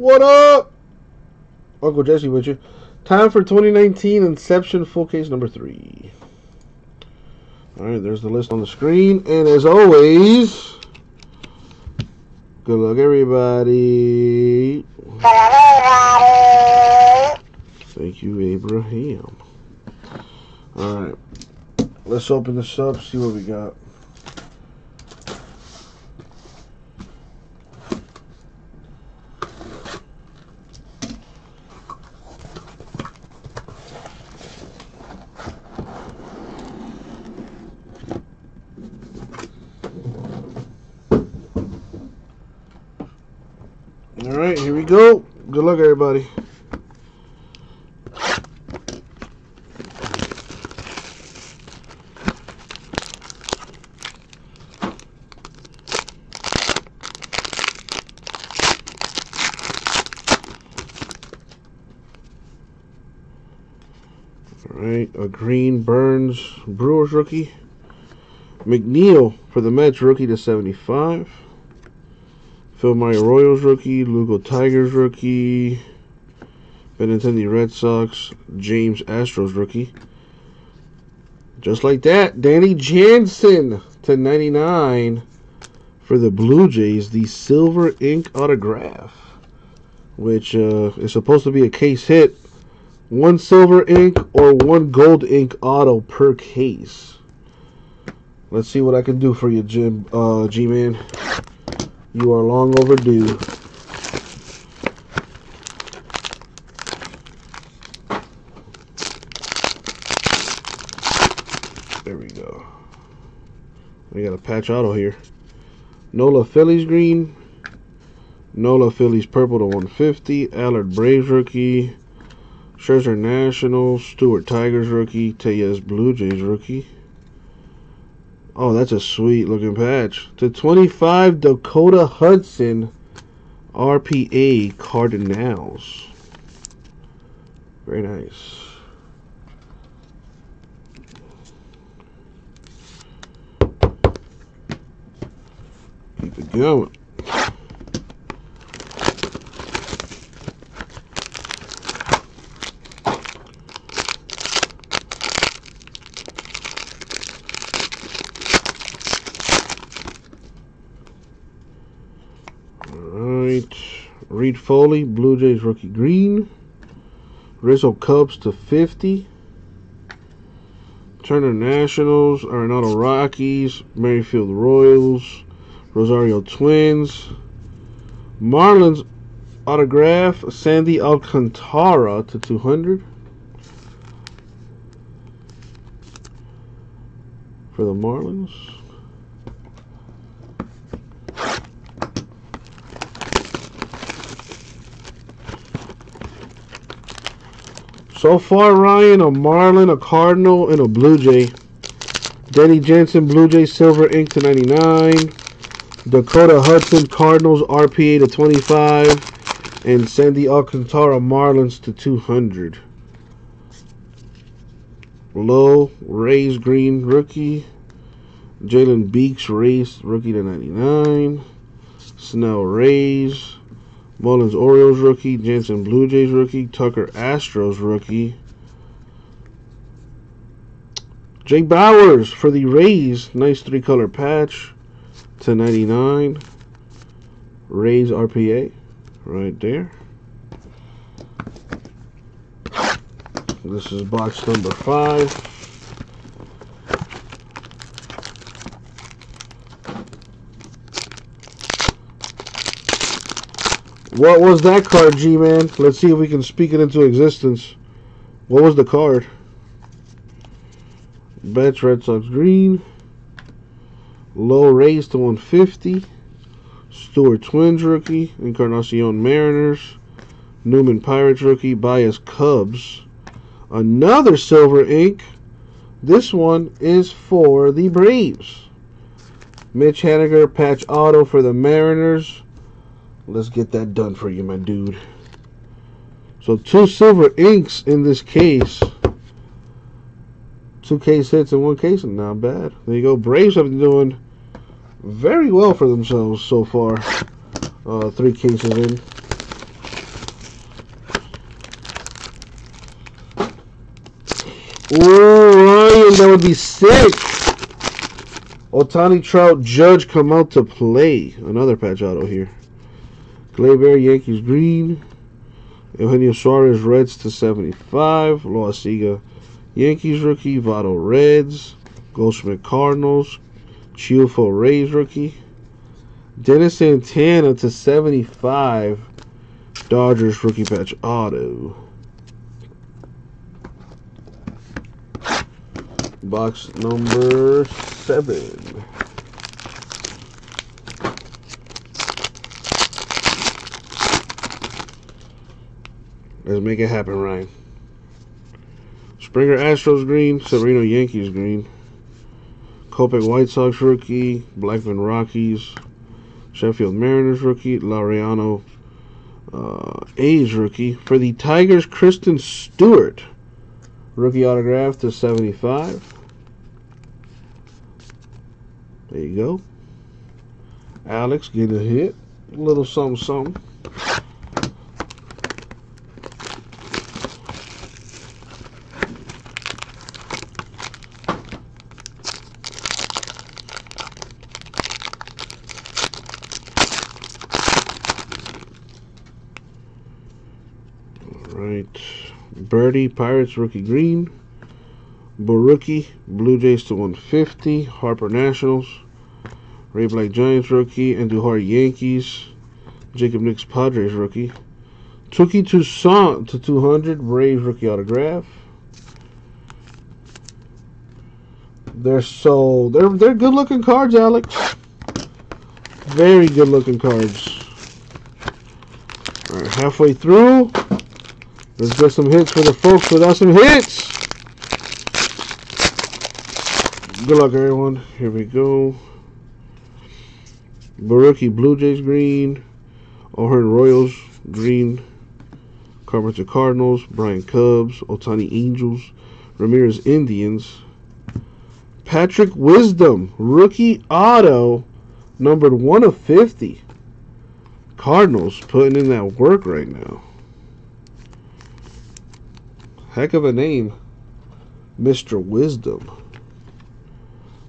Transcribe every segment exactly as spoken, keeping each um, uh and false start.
What up? Uncle Jesse with you. Time for twenty nineteen Inception full case number three. Alright, there's the list on the screen. And as always, good luck, everybody. Good luck, everybody. Thank you, Abraham. Alright, let's open this up, see what we got. Alright, here we go. Good luck, everybody. Alright, a green Burns Brewers rookie. McNeil for the Mets rookie to seventy-five. Phil Murray Royals rookie, Lugo Tigers rookie, Benintendi Red Sox, James Astros rookie. Just like that, Danny Jansen to ninety-nine for the Blue Jays, the silver ink autograph, which uh, is supposed to be a case hit. One silver ink or one gold ink auto per case. Let's see what I can do for you, Jim, uh, G-Man. You are long overdue. There we go. We got a patch auto here. Nola Phillies green. Nola Phillies purple to one fifty. Allard Braves rookie. Scherzer Nationals. Stewart Tigers rookie. Tellez Blue Jays rookie. Oh, that's a sweet looking patch. to twenty-five Dakota Hudson R P A Cardinals. Very nice. Keep it going. Reed Foley, Blue Jays rookie green. Rizzo Cubs to fifty. Turner Nationals, Arenado Rockies, Merrifield Royals, Rosario Twins. Marlins autograph, Sandy Alcantara to two hundred. For the Marlins. So far, Ryan, a Marlin, a Cardinal, and a Blue Jay. Danny Jansen, Blue Jay, silver ink to ninety-nine. Dakota Hudson, Cardinals, R P A to twenty-five. And Sandy Alcantara, Marlins to two hundred. Low, Rays, green, rookie. Jalen Beeks, Rays, rookie to ninety-nine. Snell, Rays. Mullins Orioles rookie, Jansen Blue Jays rookie, Tucker Astros rookie. Jake Bowers for the Rays, nice three color patch to ninety-nine. Rays R P A right there. This is box number five. What was that card, G-Man? Let's see if we can speak it into existence. What was the card? Betts Red Sox green. Low Rays to one fifty. Stewart Twins rookie. Encarnacion Mariners. Newman Pirates rookie. Baez Cubs. Another silver ink. This one is for the Braves. Mitch Haniger patch auto for the Mariners. Let's get that done for you, my dude. So two silver inks in this case. Two case hits in one case, and not bad. There you go. Braves have been doing very well for themselves so far. Uh, three cases in. Ooh, that would be sick. Ohtani, Trout, Judge come out to play. Another patch auto here. Gleyber, Yankees green. Eugenio Suarez, Reds to seventy-five. Loa Sega, Yankees rookie. Votto, Reds. Goldsmith, Cardinals. Chiefo, Rays rookie. Dennis Santana to seventy-five. Dodgers rookie patch auto. Box number seven. Let's make it happen, Ryan. Springer, Astros green. Severino, Yankees green. Copic, White Sox rookie. Blackmon, Rockies. Sheffield, Mariners rookie. Laureano, uh, A's rookie. For the Tigers, Kristen Stewart, rookie autograph to seventy-five. There you go. Alex, get a hit. A little something, something. Birdie, Pirates rookie green. Borucki, Blue Jays to one fifty. Harper, Nationals. Ray Black, Giants rookie. Andujar, Yankees. Jacob Nix, Padres rookie. Tuki Toussaint to two hundred. Braves rookie autograph. They're so they're they're good looking cards, Alex. Very good looking cards. All right, halfway through. Let's get some hits for the folks without some hits. Good luck, everyone. Here we go. Borucki, Blue Jays green. O'Hearn, Royals green. Carpenter, Cardinals. Bryant, Cubs. Ohtani, Angels. Ramirez, Indians. Patrick Wisdom, rookie auto, numbered one of fifty. Cardinals putting in that work right now. Heck of a name, Mister Wisdom.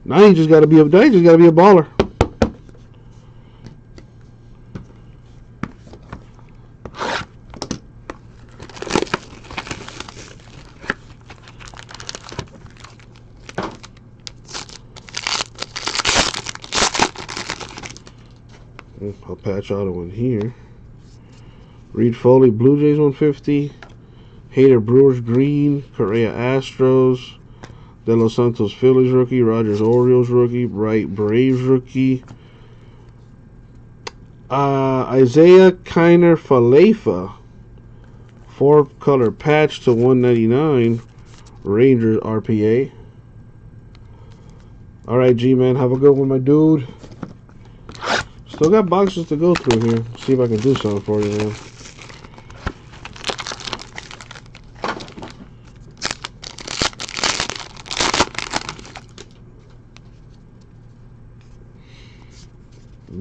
Now you just gotta be a now you just gotta be a baller. I'll patch auto in here. Reed, Foley, Blue Jays one fifty. Hader, Brewers green. Correa, Astros. De Los Santos, Phillies rookie. Rogers, Orioles rookie. Bright, Braves rookie. Uh, Isaiah Kiner Falefa, four color patch to one ninety-nine. Rangers R P A. All right, G man, have a good one, my dude. Still got boxes to go through here. See if I can do something for you, man.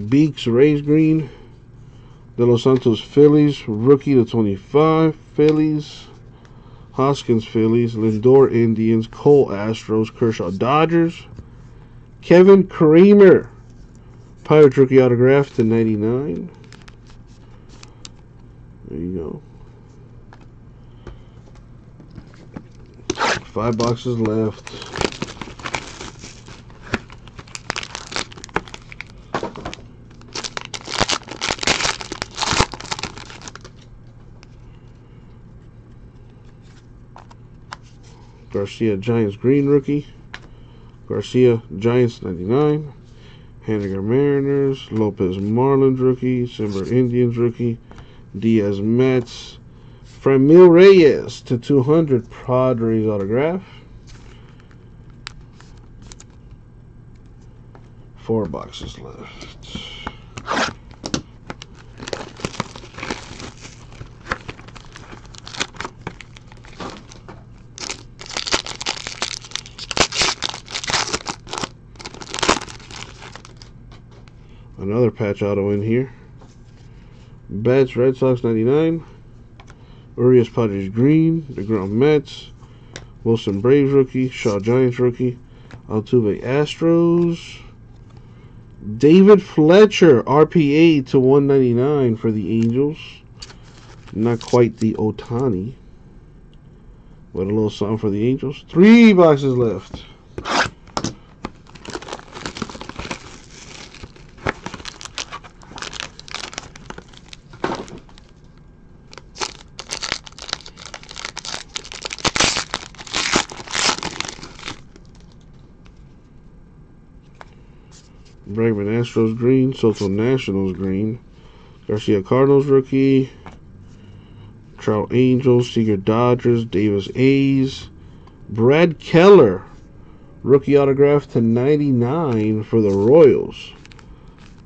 Beeks, Rays green. De Los Santos, Phillies rookie to twenty-five. Phillies. Hoskins, Phillies. Lindor, Indians. Cole, Astros. Kershaw, Dodgers. Kevin Kramer, Pirates rookie autograph to ninety-nine. There you go. Five boxes left. Garcia, Giants green rookie. Garcia, Giants ninety-nine. Haniger, Mariners. Lopez, Marlins rookie. Simber, Indians rookie. Diaz, Mets. Framil Reyes to two hundred. Padres autograph. Four boxes left. Another patch auto in here. Betts, Red Sox ninety-nine. Urias, Padres green. DeGrom, Mets. Wilson Braves rookie, Shaw Giants rookie, Altuve Astros, David Fletcher R P A to one ninety-nine for the Angels. Not quite the Ohtani, but a little something for the Angels. Three boxes left. Blackmon Astros green, Soto Nationals green, Garcia Cardinals rookie, Trout Angels, Seager Dodgers, Davis A's, Brad Keller rookie autograph to ninety-nine for the Royals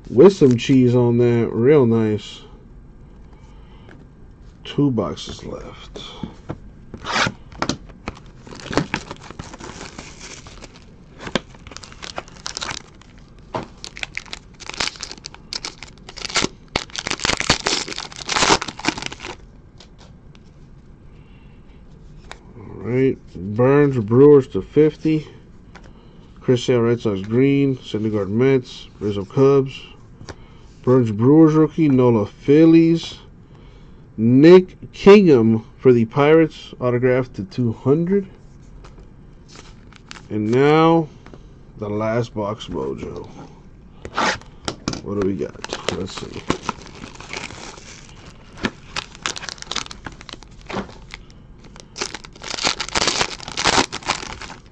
with some cheese on that, real nice. Two boxes left. Burns Brewers to fifty, Chris Sale Red Sox green, Syndergaard Mets, Rizzo Cubs, Burns Brewers rookie, Nola Phillies, Nick Kingham for the Pirates autographed to two hundred, and now the last box mojo. What do we got? Let's see.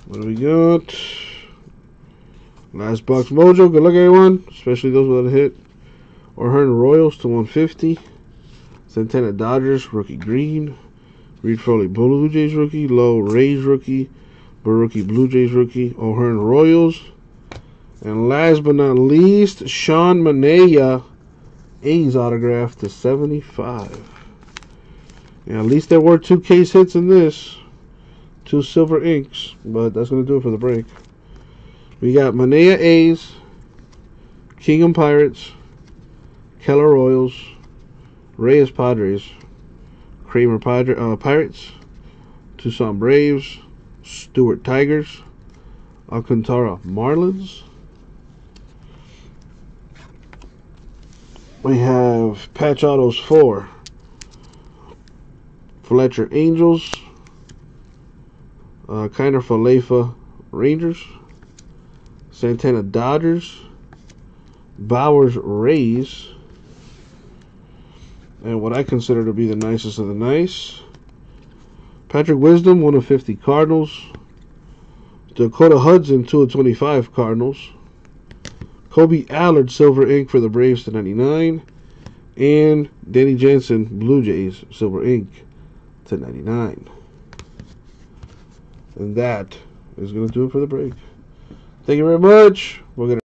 What do we got? Last box mojo. Good luck, everyone. Especially those without a hit. O'Hearn Royals to one fifty. Santana Dodgers rookie green. Reed Foley Blue Jays rookie. Low Rays rookie. Borucki Blue Jays rookie. O'Hearn Royals. And last but not least, Sean Manea A's autograph to seventy-five. And at least there were two case hits in this. Two silver inks, but that's going to do it for the break. We got Manea A's, Kingham Pirates, Keller Royals, Reyes Padres, Kramer Padre, uh, Pirates, Tucson Braves, Stewart Tigers, Alcantara Marlins. We have Patch Autos four, Fletcher Angels, Uh, Kiner Falefa Rangers, Santana Dodgers, Bowers Rays, and what I consider to be the nicest of the nice, Patrick Wisdom one of fifty Cardinals, Dakota Hudson two of twenty-five Cardinals, Kobe Allard silver ink for the Braves to ninety-nine, and Danny Jansen Blue Jays silver ink to ninety-nine. And that is going to do it for the break. Thank you very much. We're going to